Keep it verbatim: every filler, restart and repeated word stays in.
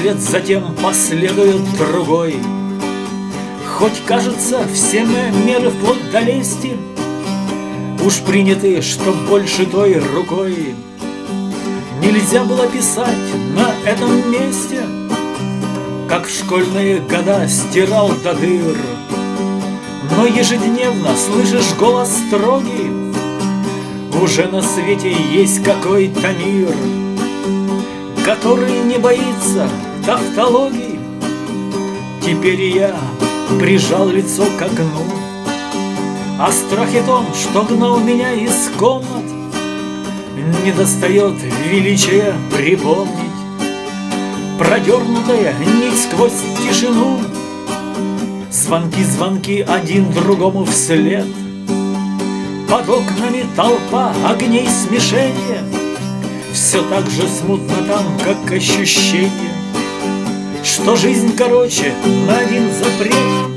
свет затем последует другой. Хоть кажется, все мы меры вплоть до лести уж приняты, что больше той рукой нельзя было писать на этом месте, как в школьные года стирал до дыр. Но ежедневно слышишь голос строгий: уже на свете есть какой-то мир, который не боится тавтологий. Теперь я прижал лицо к окну, о страхе том, что гнал меня из комнат, не достает величия припомнить продернутая нить сквозь тишину. Звонки, звонки один другому вслед, под окнами толпа огней смешения. Все так же смутно там, как ощущение, что жизнь короче на один запрет.